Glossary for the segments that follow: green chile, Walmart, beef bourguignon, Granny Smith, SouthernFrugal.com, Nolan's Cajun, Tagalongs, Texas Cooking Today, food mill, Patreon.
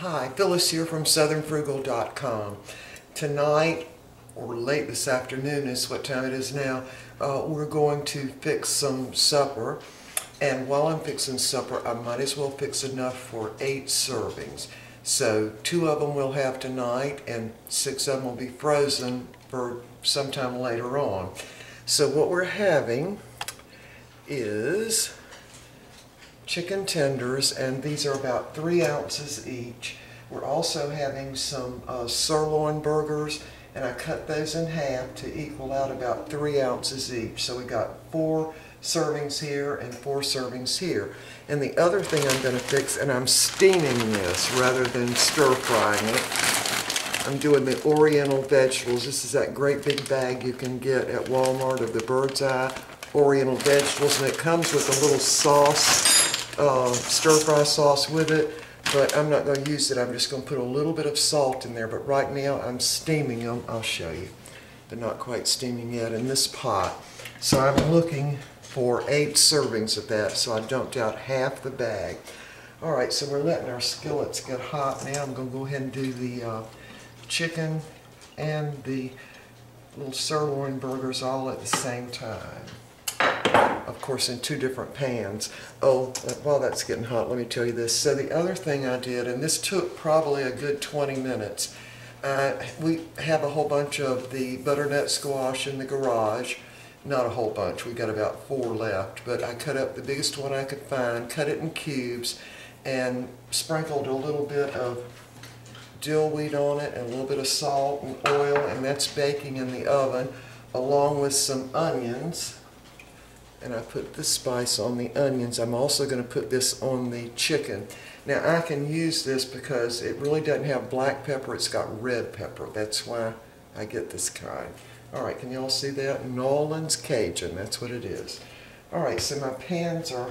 Hi, Phyllis here from SouthernFrugal.com. Tonight, or late this afternoon is what time it is now, we're going to fix some supper. And while I'm fixing supper, I might as well fix enough for 8 servings. So 2 of them we'll have tonight, and 6 of them will be frozen for sometime later on. So what we're having is chicken tenders, and these are about 3 ounces each. We're also having some sirloin burgers, and I cut those in half to equal out about 3 ounces each. So we got 4 servings here and 4 servings here. And the other thing I'm going to fix, and I'm steaming this rather than stir frying it, I'm doing the oriental vegetables. This is that great big bag you can get at Walmart of the Bird's Eye oriental vegetables, and it comes with a little sauce, stir-fry sauce with it, but I'm not going to use it. I'm just going to put a little bit of salt in there, but right now I'm steaming them. I'll show you. They're not quite steaming yet in this pot. So I'm looking for 8 servings of that, so I dumped out half the bag. Alright, so we're letting our skillets get hot now. I'm going to go ahead and do the chicken and the little sirloin burgers all at the same time. Of course, in 2 different pans. Oh, while that's getting hot, let me tell you this. So the other thing I did, and this took probably a good 20 minutes, we have a whole bunch of the butternut squash in the garage. Not a whole bunch, we got about 4 left, but I cut up the biggest one I could find, cut it in cubes, and sprinkled a little bit of dill weed on it and a little bit of salt and oil, and that's baking in the oven, along with some onions. And I put the spice on the onions. I'm also going to put this on the chicken. Now I can use this because it really doesn't have black pepper, it's got red pepper. That's why I get this kind. Alright, can you all see that? Nolan's Cajun, that's what it is. Alright, so my pans are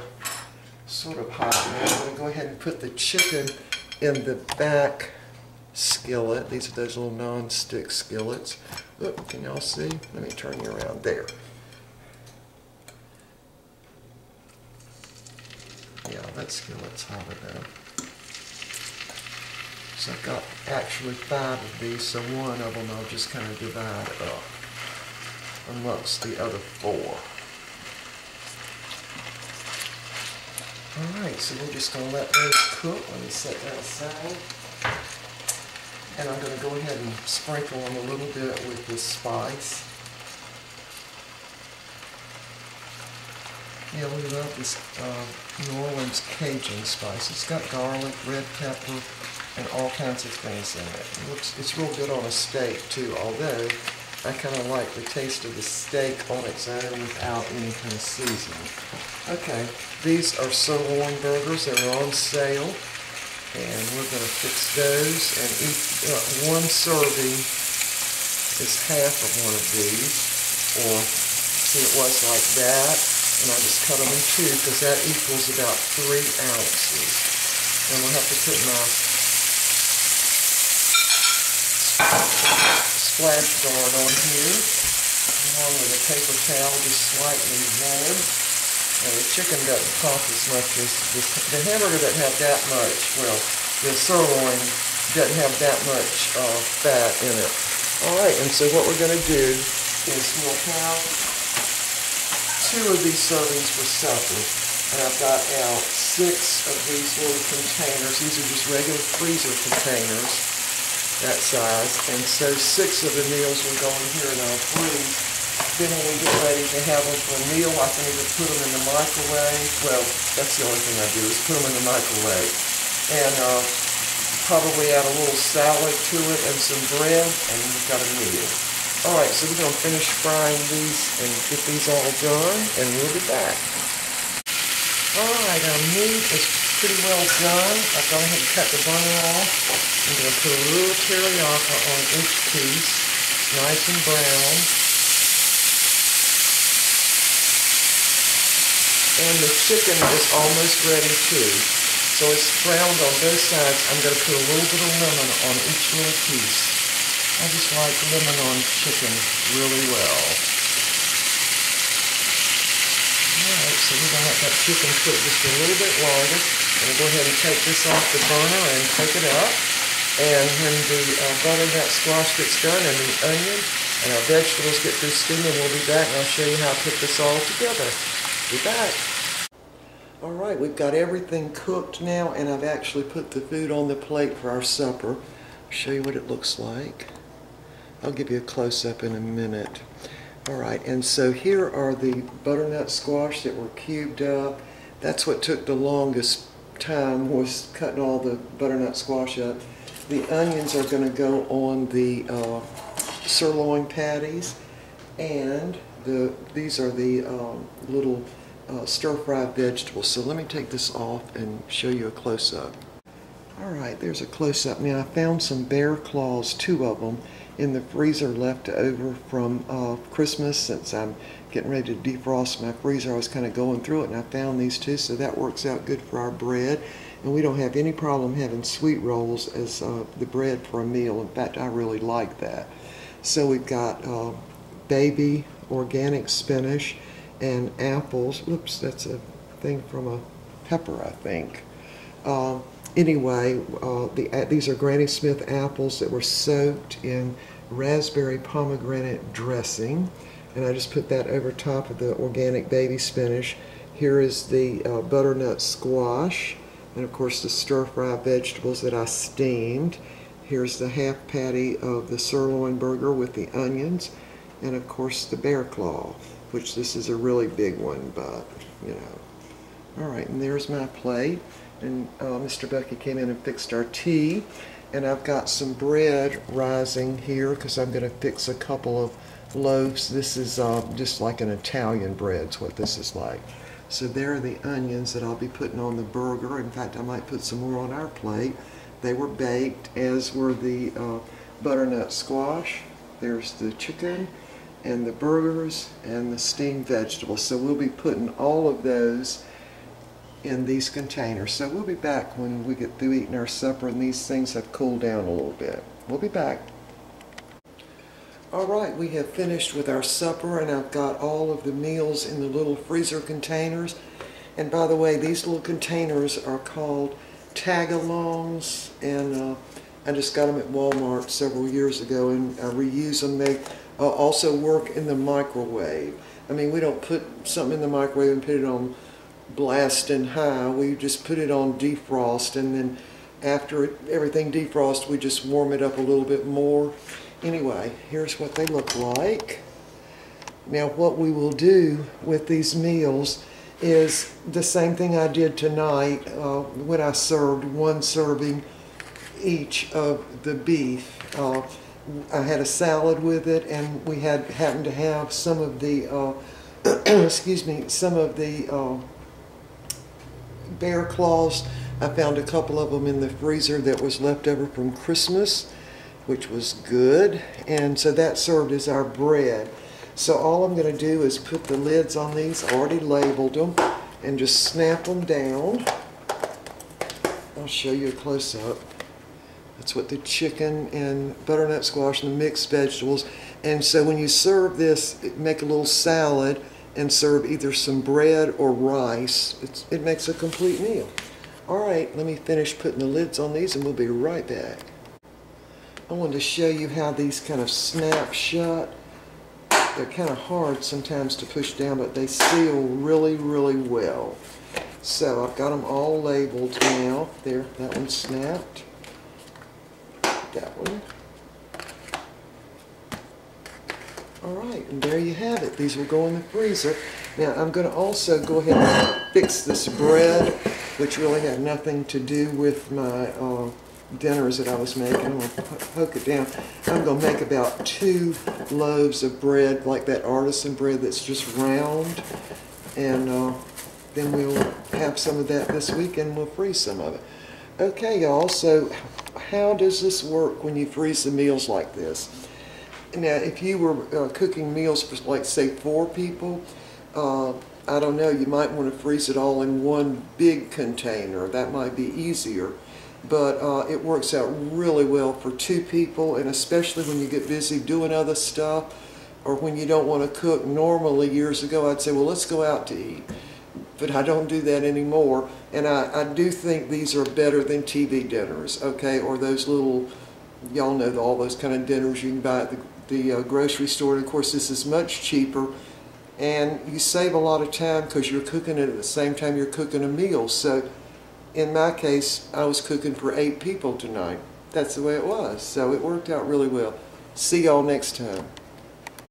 sort of hot now. I'm going to go ahead and put the chicken in the back skillet. These are those little non-stick skillets. Look, can you all see? Let me turn you around there. Yeah, that skillet's hot enough. So I've got actually 5 of these, so one of them I'll just kind of divide up amongst the other 4. Alright, so we're just going to let those cook. Let me set that aside. And I'm going to go ahead and sprinkle them a little bit with this spice. Yeah, we love this New Orleans Cajun spice. It's got garlic, red pepper, and all kinds of things in it. It's real good on a steak, too, although I kind of like the taste of the steak on its own without any kind of seasoning. Okay, these are sirloin burgers. They were on sale, and we're going to fix those. And each, 1 serving is half of one of these, or see, it was like that. And I just cut them in 2 because that equals about 3 ounces. And we'll have to put my splash guard on here, along with a paper towel just slightly warm. Now the chicken doesn't pop as much as this. The hamburger doesn't have that much. Well, the sirloin doesn't have that much fat in it. All right, and so what we're going to do is we'll have 2 of these servings for supper, and I've got out 6 of these little containers. These are just regular freezer containers, that size, and so 6 of the meals will go in here and I'll freeze. Then when we get ready to have them for a meal, I can either put them in the microwave, well, that's the only thing I do is put them in the microwave, and probably add a little salad to it and some bread, and we've got a meal. Alright, so we're going to finish frying these and get these all done, and we'll be back. Alright, our meat is pretty well done. I've gone ahead and cut the burner off. I'm going to put a little teriyaki on each piece, nice and brown. And the chicken is almost ready too. So it's browned on both sides. I'm going to put a little bit of lemon on each little piece. I just like lemon on chicken really well. Alright, so we're going to let that chicken cook just a little bit longer. I'm going to go ahead and take this off the burner and take it out. And when the butter got squashed, it's done, and the onion and our vegetables get through steaming, we'll be back and I'll show you how I put this all together. Be back. Alright, we've got everything cooked now, and I've actually put the food on the plate for our supper. I'll show you what it looks like. I'll give you a close-up in a minute. Alright, and so here are the butternut squash that were cubed up. That's what took the longest time, was cutting all the butternut squash up. The onions are going to go on the sirloin patties, and these are the little stir-fried vegetables. So let me take this off and show you a close-up. Alright, there's a close-up. Now I found some bear claws, two of them, in the freezer left over from Christmas. Since I'm getting ready to defrost my freezer, I was kind of going through it and I found these two, so that works out good for our bread. And we don't have any problem having sweet rolls as the bread for a meal. In fact, I really like that. So we've got baby organic spinach and apples. Whoops, that's a thing from a pepper, I think. Anyway, these are Granny Smith apples that were soaked in raspberry pomegranate dressing, and I just put that over top of the organic baby spinach. Here is the butternut squash, and of course the stir-fried vegetables that I steamed. Here's the half patty of the sirloin burger with the onions, and of course the bear claw, which this is a really big one, but you know. Alright, and there's my plate. And Mr. Bucky came in and fixed our tea, and I've got some bread rising here because I'm going to fix a couple of loaves. This is just like an Italian bread is what this is like. So there are the onions that I'll be putting on the burger. In fact, I might put some more on our plate. They were baked, as were the butternut squash. There's the chicken and the burgers and the steamed vegetables. So we'll be putting all of those in these containers. So we'll be back when we get through eating our supper and these things have cooled down a little bit. We'll be back. Alright, we have finished with our supper, and I've got all of the meals in the little freezer containers. And by the way, these little containers are called Tagalongs, and I just got them at Walmart several years ago, and I reuse them. They also work in the microwave. I mean, we don't put something in the microwave and put it on blast and high. We just put it on defrost, and then after everything defrosts, we just warm it up a little bit more. Anyway, here's what they look like. Now what we will do with these meals is the same thing I did tonight when I served one serving each of the beef. I had a salad with it, and we happened to have some of the excuse me, some of the bear claws. I found a couple of them in the freezer that was left over from Christmas, which was good, and so that served as our bread. So all I'm going to do is put the lids on these, already labeled them, and just snap them down. I'll show you a close-up. That's what the chicken and butternut squash and the mixed vegetables. And so when you serve this, make a little salad and serve either some bread or rice. It makes a complete meal. Alright, let me finish putting the lids on these and we'll be right back. I wanted to show you how these kind of snap shut. They're kind of hard sometimes to push down, but they seal really, really well. So I've got them all labeled now. There, that one snapped. That one. Alright, and there you have it. These will go in the freezer. Now I'm going to also go ahead and fix this bread, which really had nothing to do with my dinners that I was making. I'm going to poke it down. I'm going to make about 2 loaves of bread, like that artisan bread that's just round, and then we'll have some of that this week and we'll freeze some of it. Okay, y'all, so how does this work when you freeze the meals like this? Now, if you were cooking meals for, like, say, 4 people, I don't know, you might want to freeze it all in one big container. That might be easier. But it works out really well for 2 people, and especially when you get busy doing other stuff, or when you don't want to cook. Normally, years ago, I'd say, well, let's go out to eat. But I don't do that anymore. And I do think these are better than TV dinners, okay, or those little, y'all know all those kind of dinners you can buy at the grocery store. And, of course, this is much cheaper. And you save a lot of time because you're cooking it at the same time you're cooking a meal. So in my case, I was cooking for 8 people tonight. That's the way it was. So it worked out really well. See y'all next time.